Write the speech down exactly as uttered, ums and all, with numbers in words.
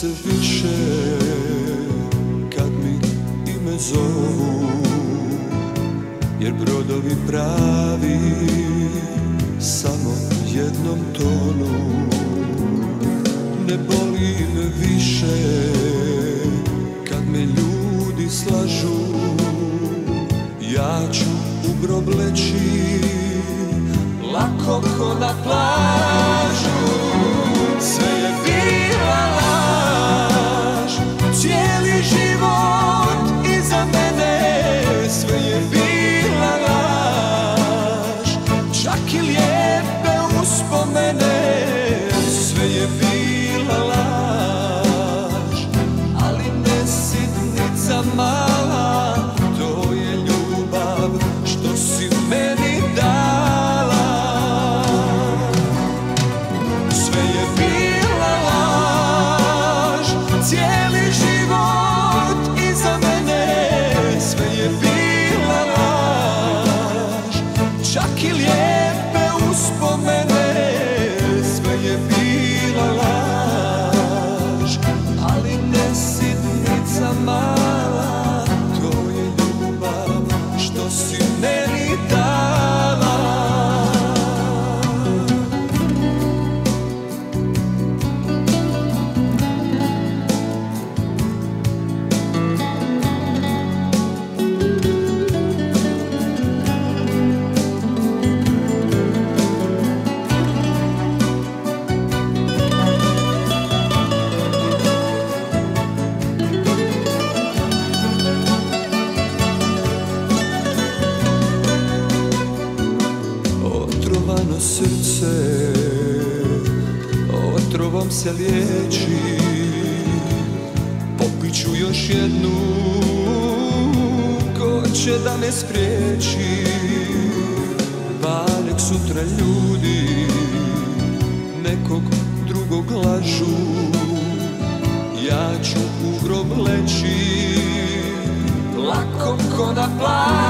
se više kad mi ime zovu, jer brodovi pravi samo jednom tonu. Ne boli me više kad me ljudi slažu, ja ću u grob leći lako ko na plažu. Sve je bila laž, cijeli život iza mene. Sve je bila laž, čak i lijepe uspomene. Sve je bila laž, ali ne sitnica mala. To je ljubav što si meni dala. Sve je bila laž, cijeli život iza mene. Sve je bila laž, čak i lijepe uspomene. Sve je bila laž, ali ne sitnica mala. To je ljubav što si meni dala. Otrovano srce otrovom se liječi, popit ću još jednu, ko će da me spriječi. Pa nek sutra ljudi nekog drugog lažu, ja ću u grob leći lako ko na plažu.